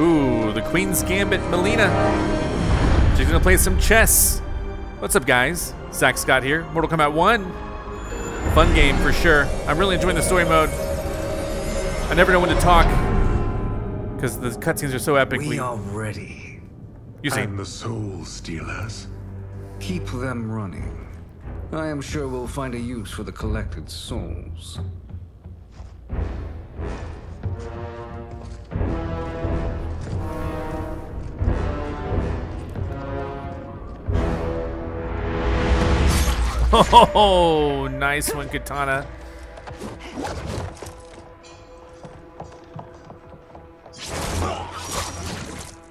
Ooh, the Queen's Gambit, Mileena. She's gonna play some chess. What's up, guys? Zach Scott here, Mortal Kombat 1. Fun game for sure. I'm really enjoying the story mode. I never know when to talk because the cutscenes are so epic. We are ready. You see. And the soul stealers. Keep them running. I am sure we'll find a use for the collected souls. Oh, nice one, Katana.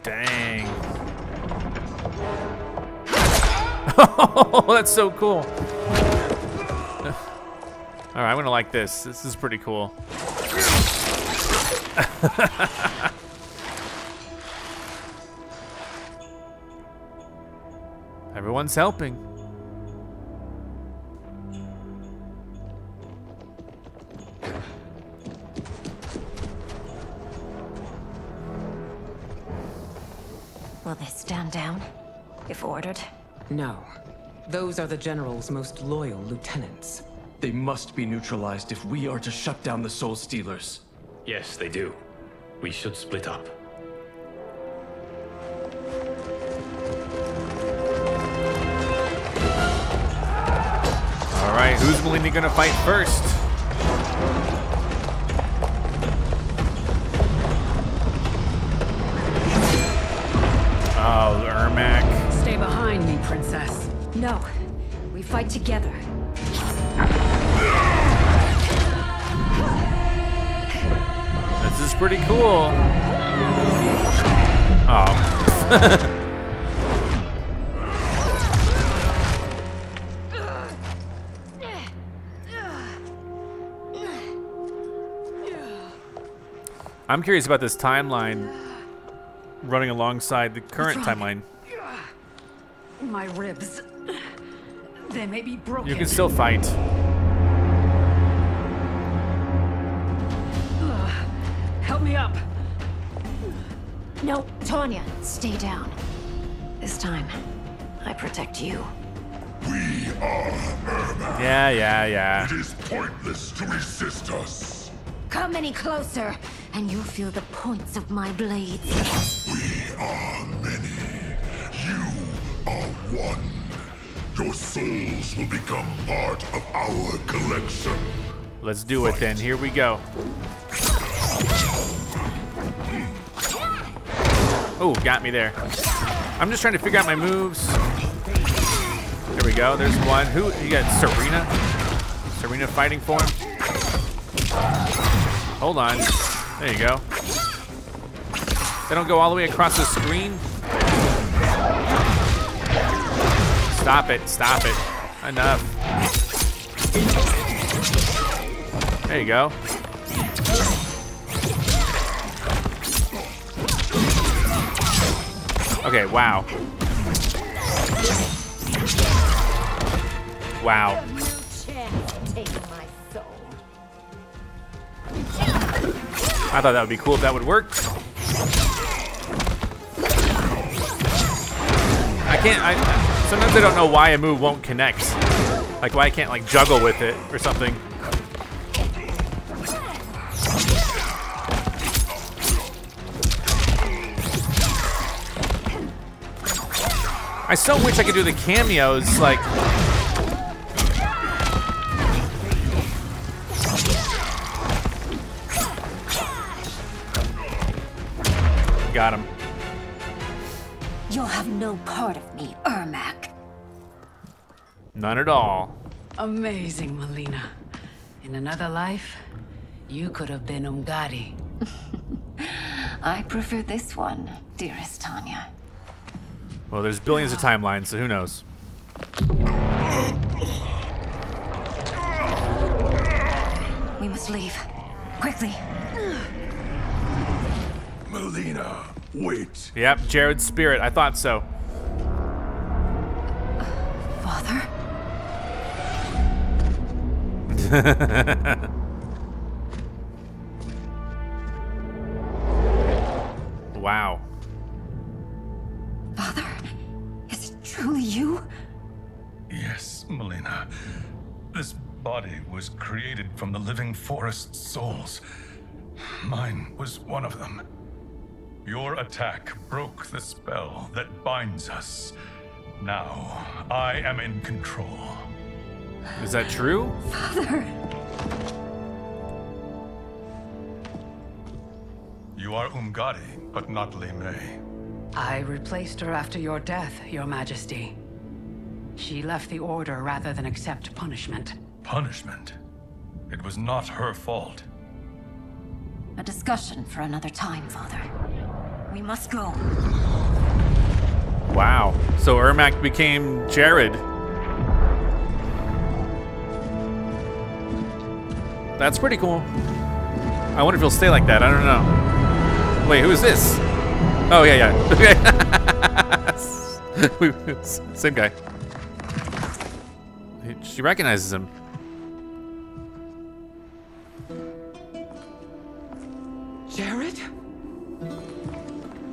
Dang. Oh, that's so cool. All right, I'm gonna like this. This is pretty cool. Everyone's helping. Will they stand down if ordered? No. Those are the General's most loyal lieutenants. They must be neutralized if we are to shut down the Soul Stealers. Yes, they do. We should split up. All right, who's Mileena gonna fight first? Oh, Ermac. Stay behind me, princess. No, we fight together. This is pretty cool. Oh. I'm curious about this timeline running alongside the current timeline. My ribs. They may be broken. You can still fight. Help me up. No, Tanya, stay down. This time, I protect you. We are Irma. Yeah. It is pointless to resist us. Come any closer, and you'll feel the points of my blades. We are many. You are one. Your souls will become part of our collection. Let's do it then. Here we go. Oh, got me there. I'm just trying to figure out my moves. There we go. There's one. Who? You got Serena? Serena fighting for him. Hold on. There you go. They don't go all the way across the screen. Stop it. Stop it. Enough. There you go. Okay, wow. Wow. I thought that would be cool if that would work. Sometimes I don't know why a move won't connect. Like why I can't like juggle with it or something. I so wish I could do the cameos, like. Got him. You'll have no part of me, Ermac. None at all. Amazing, Mileena. In another life, you could have been Umgadi. I prefer this one, dearest Tanya. Well, there's billions of timelines, so who knows? We must leave. Quickly. Mileena, wait. Yep, Jerrod's spirit. I thought so. Father? Wow. Father, is it truly you? Yes, Mileena. This body was created from the living forest souls. Mine was one of them. Your attack broke the spell that binds us. Now, I am in control. Is that true? Father! You are Umgadi, but not Li Mei. I replaced her after your death, Your Majesty. She left the order rather than accept punishment. Punishment? It was not her fault. A discussion for another time, Father. We must go. Wow. So Ermac became Jerrod. That's pretty cool. I wonder if he'll stay like that. I don't know. Wait, who is this? Oh, yeah, yeah. Okay. Same guy. She recognizes him. Jerrod?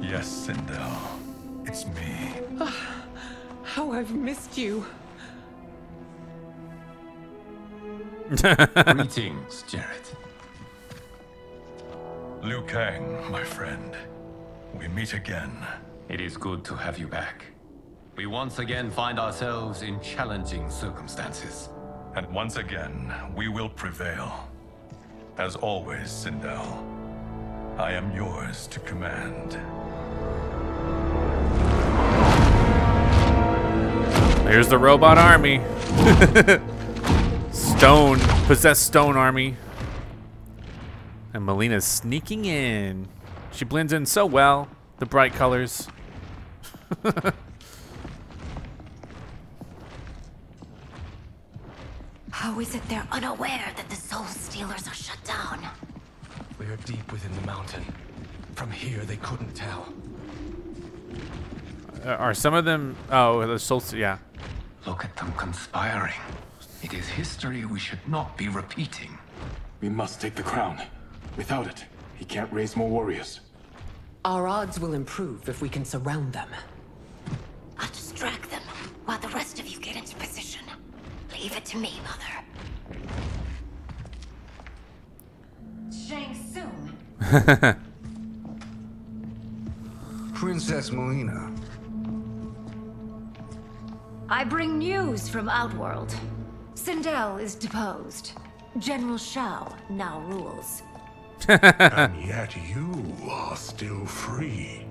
Yes, Sindel. It's me. How I've missed you. Greetings, Jerrod. Liu Kang, my friend. We meet again. It is good to have you back. We once again find ourselves in challenging circumstances. And once again, we will prevail. As always, Sindel, I am yours to command. Here's the robot army. Stone, possessed stone army. And Milena's sneaking in. She blends in so well, the bright colors. How is it they're unaware that the soul stealers are shut down? We are deep within the mountain. From here, they couldn't tell. Are some of them, oh, the soul, yeah. Look at them conspiring. It is history we should not be repeating. We must take the crown. Without it, he can't raise more warriors. Our odds will improve if we can surround them. I'll distract them while the rest of you get into position. Leave it to me, Mother. Shang Tsung. Princess Mileena. I bring news from Outworld. Sindel is deposed. General Shao now rules. And yet you are still free.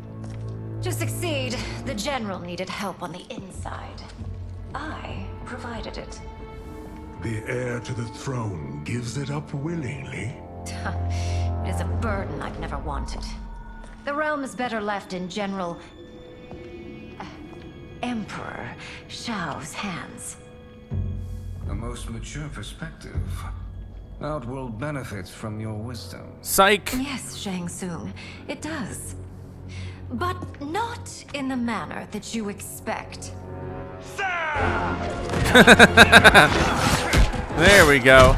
To succeed, the general needed help on the inside. I provided it. The heir to the throne gives it up willingly. It is a burden I've never wanted. The realm is better left in General... Emperor Shao's hands. A most mature perspective. Outworld benefits from your wisdom. Psych! Yes, Shang Tsung, it does. But not in the manner that you expect. There we go.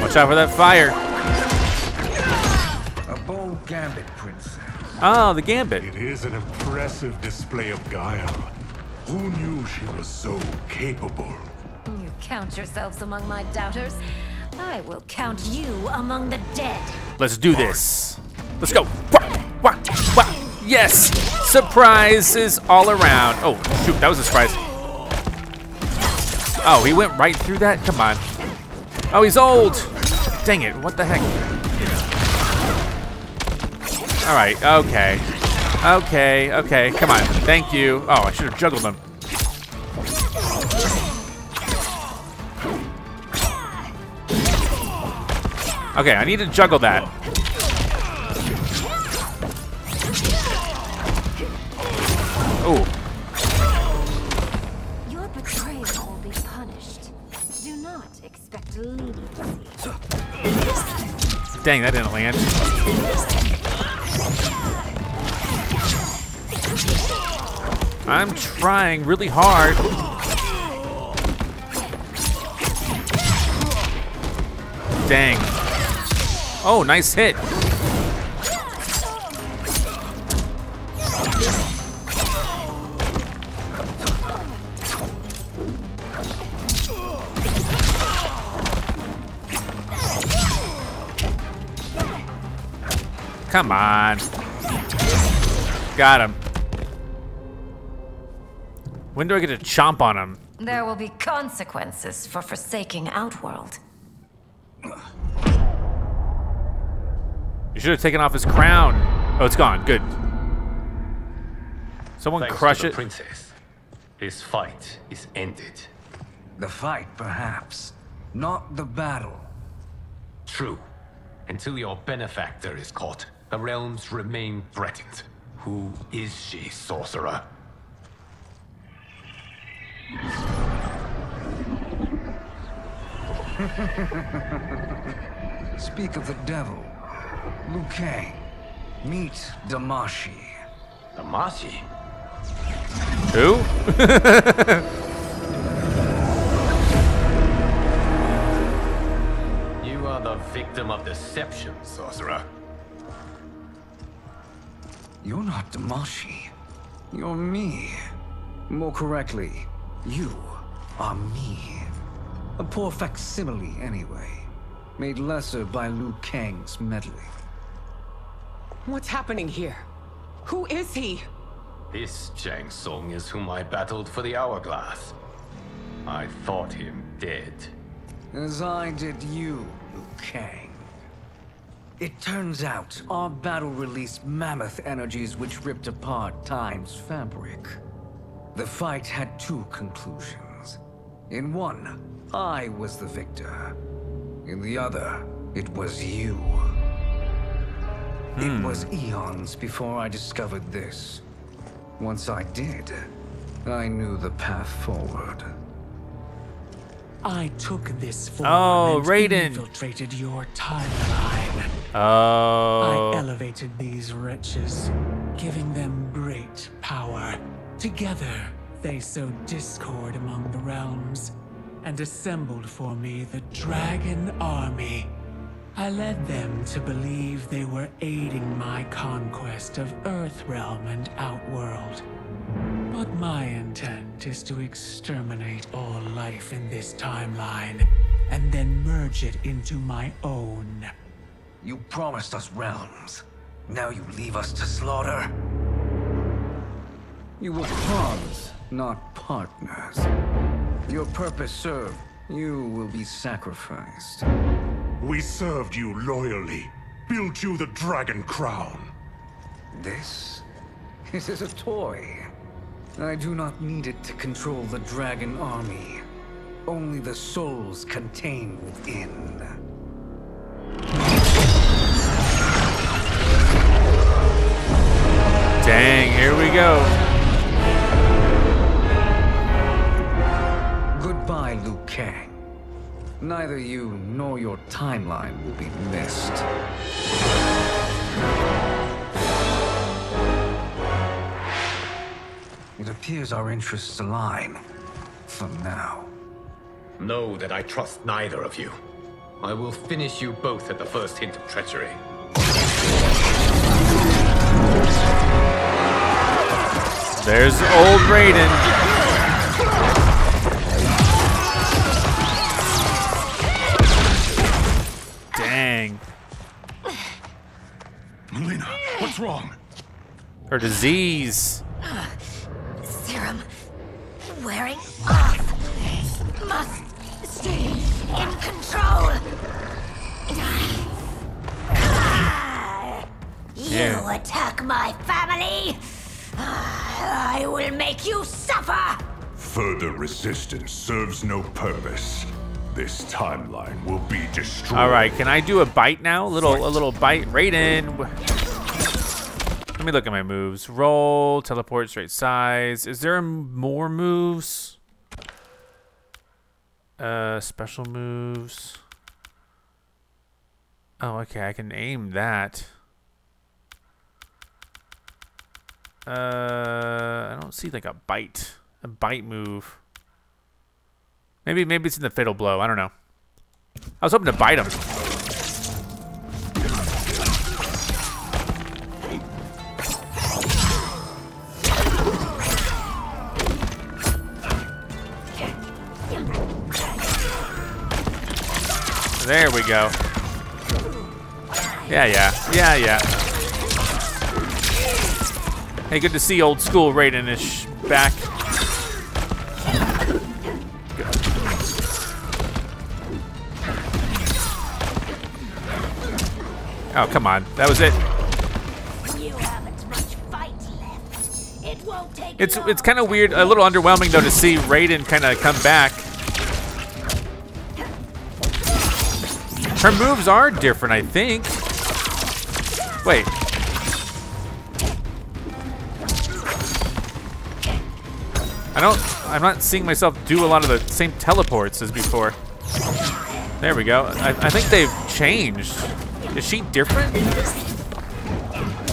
Watch out for that fire. A bold gambit, princess. Oh, the gambit. It is an impressive display of guile. Who knew she was so capable? You count yourselves among my doubters. I will count you among the dead. Let's do this. Let's go. Yes. Surprises all around. Oh, shoot. That was a surprise. Oh, he went right through that? Come on. Oh, he's old. Dang it. What the heck? All right. Okay. Okay. Okay. Come on. Thank you. Oh, I should have juggled them. Okay, I need to juggle that. Oh. Your betrayal will be punished. Do not expect leniency. Dang, that didn't land. I'm trying really hard. Dang. Oh, nice hit. Come on. Got him. When do I get to chomp on him? There will be consequences for forsaking Outworld. You should have taken off his crown. Oh, it's gone. Good. Someone crush it. Princess, his fight is ended. The fight, perhaps. Not the battle. True. Until your benefactor is caught, the realms remain threatened. Who is she, sorcerer? Speak of the devil. Liu Kang, meet Damashi. Damashi? Who? You are the victim of deception, sorcerer. You're not Damashi. You're me. More correctly, you are me. A poor facsimile, anyway. Made lesser by Liu Kang's meddling. What's happening here? Who is he? This Shang Tsung is whom I battled for the hourglass. I thought him dead. As I did you, Liu Kang. It turns out our battle released mammoth energies which ripped apart time's fabric. The fight had two conclusions. In one, I was the victor. In the other, it was you. It was eons before I discovered this. Once I did, I knew the path forward. I took this form and Raiden infiltrated your timeline. Oh. I elevated these wretches, giving them great power. Together, they sowed discord among the realms and assembled for me the Dragon Army. I led them to believe they were aiding my conquest of Earthrealm and Outworld. But my intent is to exterminate all life in this timeline, and then merge it into my own. You promised us realms. Now you leave us to slaughter? You were pawns, not partners. Your purpose served. You will be sacrificed. We served you loyally, built you the Dragon Crown. This is a toy. I do not need it to control the Dragon Army. Only the souls contained within. Dang, here we go. Goodbye, Liu Kang. Neither you nor your timeline will be missed. It appears our interests align, for now. Know that I trust neither of you. I will finish you both at the first hint of treachery. There's old Raiden. Mileena, what's wrong? Her disease. Serum wearing off. Must stay in control. You attack my family, I will make you suffer. Further resistance serves no purpose. This timeline will be destroyed. All right, can I do a bite now? A little bite, Raiden. Let me look at my moves. Roll, teleport, straight size. Is there more moves? Special moves. Oh, okay, I can aim that. I don't don't see like a bite move. Maybe it's in the fatal blow. I don't know. I was hoping to bite him. There we go. Yeah. Hey, good to see old school Raiden-ish back. Oh, come on. That was it. You haven't much fight left. It won't take it's kind of weird, a little underwhelming though to see Raiden kind of come back. Her moves are different, I think. Wait. I'm not seeing myself do a lot of the same teleports as before. There we go. I think they've changed. Is she different?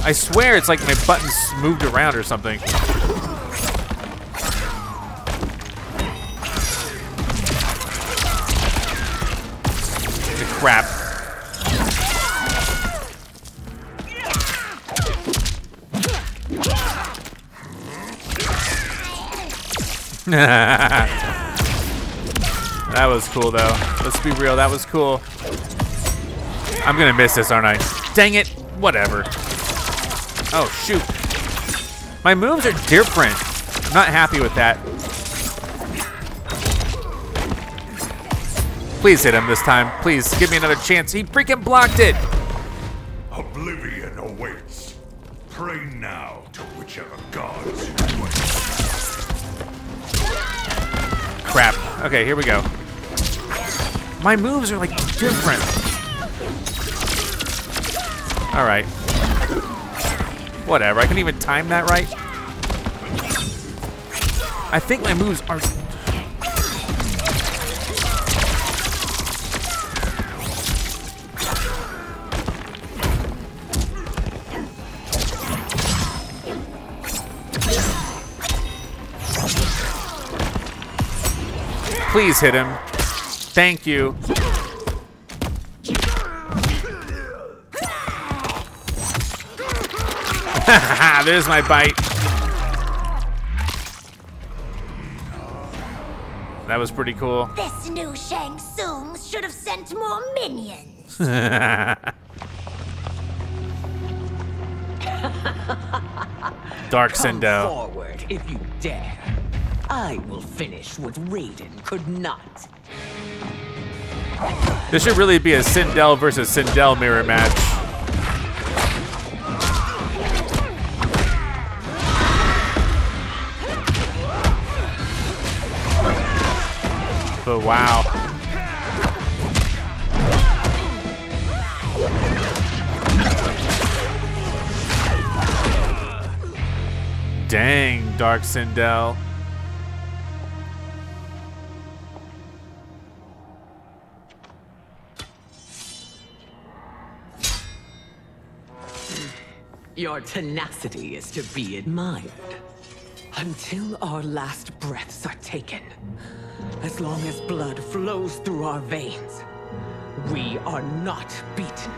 I swear it's like my buttons moved around or something. Crap. That was cool though. Let's be real, that was cool. I'm gonna miss this, aren't I? Dang it, whatever. Oh shoot. My moves are different. I'm not happy with that. Please hit him this time. Please give me another chance. He freaking blocked it. Oblivion awaits. Pray now to whichever gods you wish. Crap. Okay, here we go. My moves are like different. All right. Whatever. I couldn't even time that right. I think my moves are. Please hit him. Thank you. There's my bite. That was pretty cool. This new Shang Tsung should have sent more minions. Dark Sendow. Come forward if you dare. I will finish what Raiden could not. This should really be a Sindel versus Sindel mirror match. But wow. Dang, Dark Sindel. Your tenacity is to be admired. Until our last breaths are taken, as long as blood flows through our veins, we are not beaten.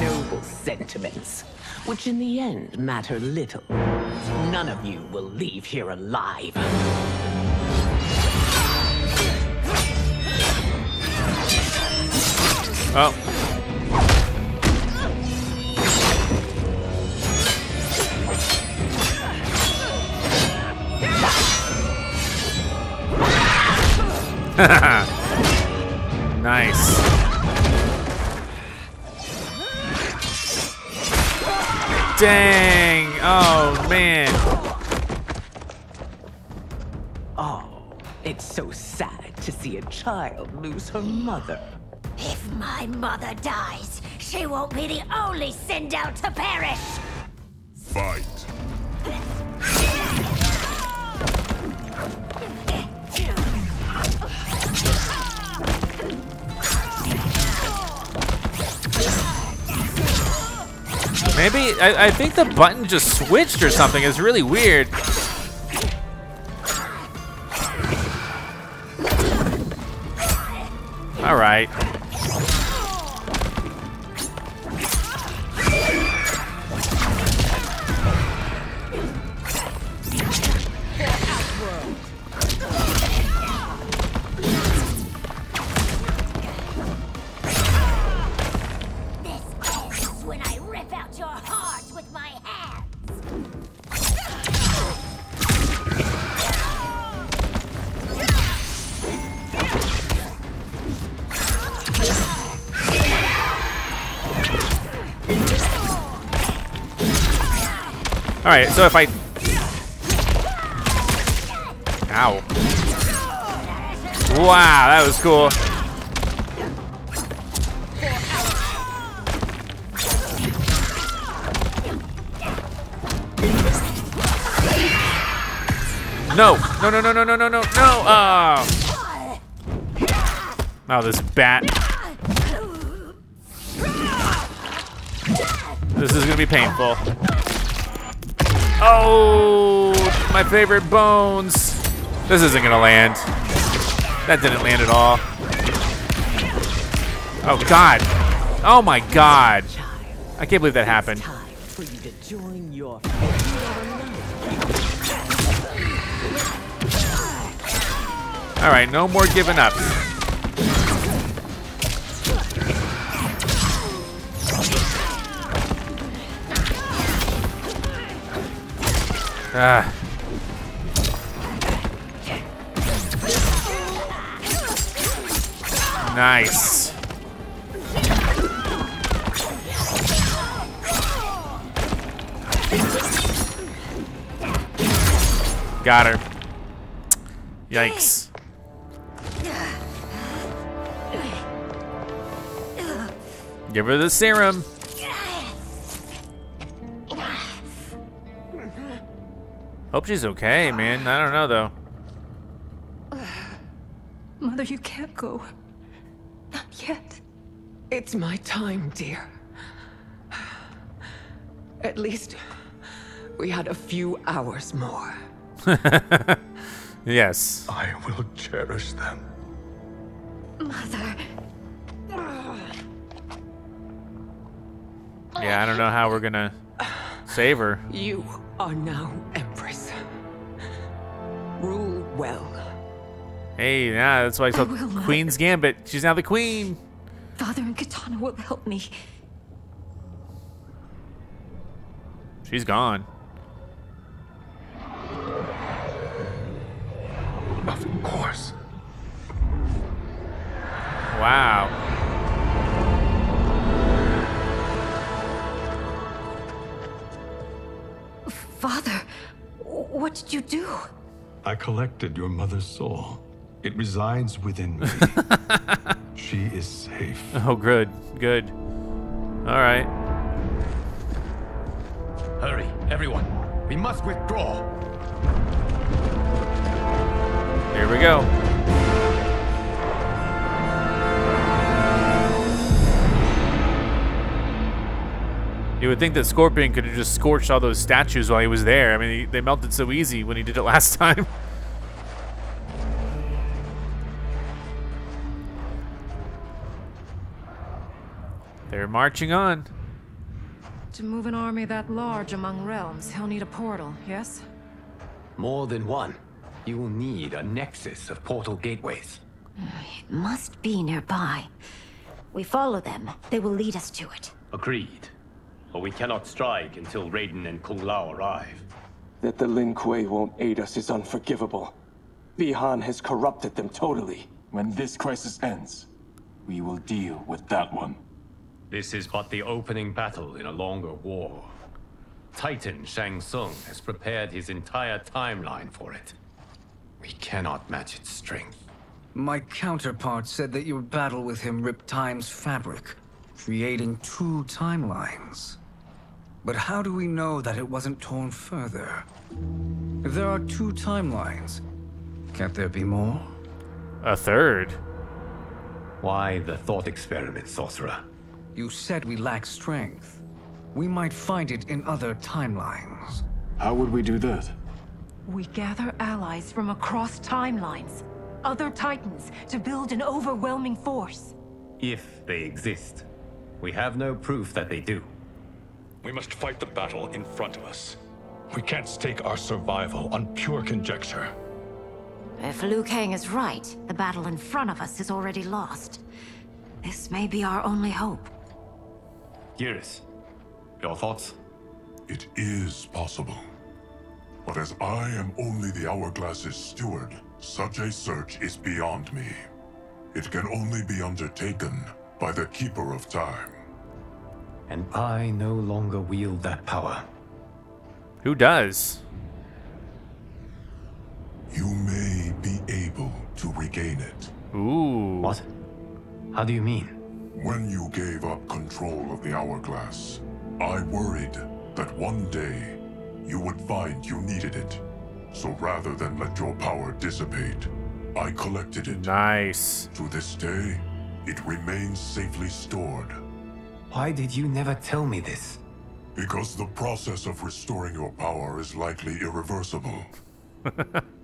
Noble sentiments, which in the end matter little. None of you will leave here alive. Oh. Nice. Dang. Oh, man. Oh, it's so sad to see a child lose her mother. If my mother dies, she won't be the only Sindel to perish. Fight. Maybe I think the button just switched or something. It's really weird. All right. All right, so if I... Ow. Wow, that was cool. No, no, no, no, no, no, no, no, no. Oh. Oh, this bat. This is gonna be painful. Oh, my favorite bones. This isn't gonna land. That didn't land at all. Oh God. Oh my God. I can't believe that happened. All right, no more giving up. Nice. Got her. Yikes. Give her the serum. Hope she's okay, man. I don't know, though. Mother, you can't go. Not yet. It's my time, dear. At least we had a few hours more. Yes. I will cherish them. Mother. Yeah, I don't know how we're gonna save her. You are now Empress. Rule well. Hey, yeah, that's why it's called Queen's Gambit. She's now the queen. Father and Katana will help me. She's gone. Of course. Wow. Father, what did you do? I collected your mother's soul. It resides within me. She is safe. Oh, good, good. All right. Hurry, everyone. We must withdraw. Here we go. You would think that Scorpion could have just scorched all those statues while he was there. I mean, they melted so easy when he did it last time. They're marching on. To move an army that large among realms, he'll need a portal, yes? More than one. You will need a nexus of portal gateways. It must be nearby. We follow them. They will lead us to it. Agreed. But we cannot strike until Raiden and Kung Lao arrive. That the Lin Kuei won't aid us is unforgivable. Bi Han has corrupted them totally. When this crisis ends, we will deal with that one. This is but the opening battle in a longer war. Titan Shang Tsung has prepared his entire timeline for it. We cannot match its strength. My counterpart said that your battle with him ripped time's fabric, creating two timelines. But how do we know that it wasn't torn further? If there are two timelines, can't there be more? A third? Why the thought experiment, sorcerer? You said we lack strength. We might find it in other timelines. How would we do that? We gather allies from across timelines, other titans, to build an overwhelming force. If they exist. We have no proof that they do. We must fight the battle in front of us. We can't stake our survival on pure conjecture. If Liu Kang is right, the battle in front of us is already lost. This may be our only hope. Geras, your thoughts? It is possible. But as I am only the Hourglass's steward, such a search is beyond me. It can only be undertaken by the Keeper of Time. And I no longer wield that power. Who does? You may be able to regain it. Ooh. What? How do you mean? When you gave up control of the Hourglass, I worried that one day you would find you needed it. So rather than let your power dissipate, I collected it. Nice. To this day, it remains safely stored. Why did you never tell me this? Because the process of restoring your power is likely irreversible.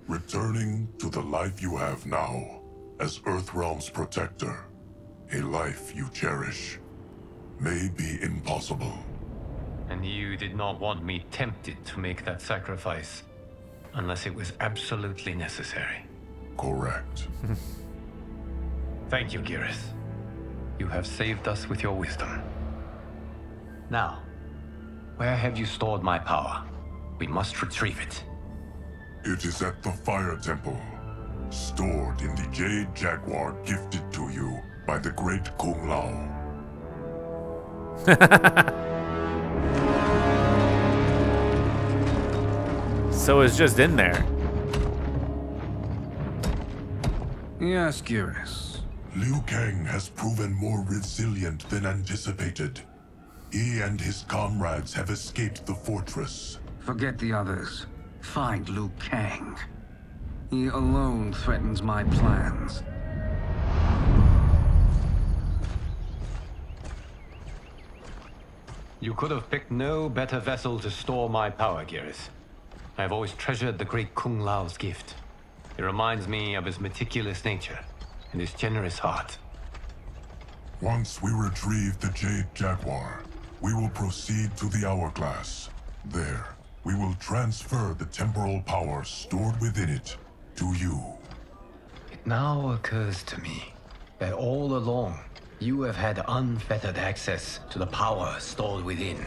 Returning to the life you have now, as Earthrealm's protector, a life you cherish, may be impossible. And you did not want me tempted to make that sacrifice, unless it was absolutely necessary. Correct. Thank you, Geras. You have saved us with your wisdom. Now, where have you stored my power? We must retrieve it. It is at the Fire Temple, stored in the Jade Jaguar gifted to you by the great Kung Lao. So it's just in there. Yes, Geras. Liu Kang has proven more resilient than anticipated. He and his comrades have escaped the fortress. Forget the others. Find Liu Kang. He alone threatens my plans. You could have picked no better vessel to store my power, Geras. I have always treasured the great Kung Lao's gift. It reminds me of his meticulous nature and his generous heart. Once we retrieve the Jade Jaguar, we will proceed to the Hourglass. There, we will transfer the temporal power stored within it to you. It now occurs to me that all along, you have had unfettered access to the power stored within.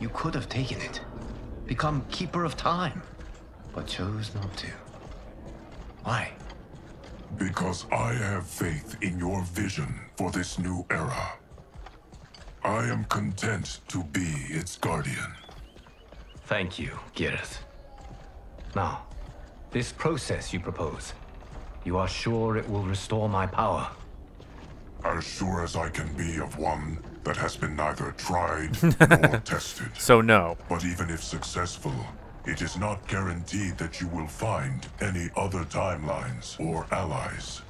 You could have taken it, become Keeper of Time, but chose not to. Why? Because I have faith in your vision for this new era. I am content to be its guardian. Thank you, Geras. Now, this process you propose, you are sure it will restore my power? As sure as I can be of one that has been neither tried nor tested. So no. But even if successful, it is not guaranteed that you will find any other timelines or allies.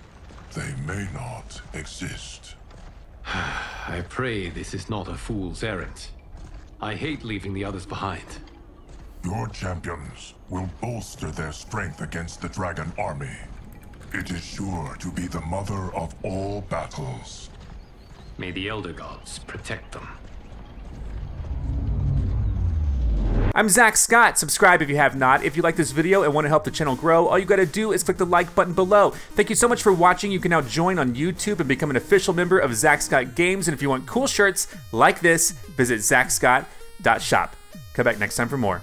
They may not exist. I pray this is not a fool's errand. I hate leaving the others behind. Your champions will bolster their strength against the Dragon Army. It is sure to be the mother of all battles. May the Elder Gods protect them. I'm Zach Scott. Subscribe if you have not. If you like this video and want to help the channel grow, all you got to do is click the like button below. Thank you so much for watching. You can now join on YouTube and become an official member of Zach Scott Games. And if you want cool shirts like this, visit ZachScott.shop. Come back next time for more.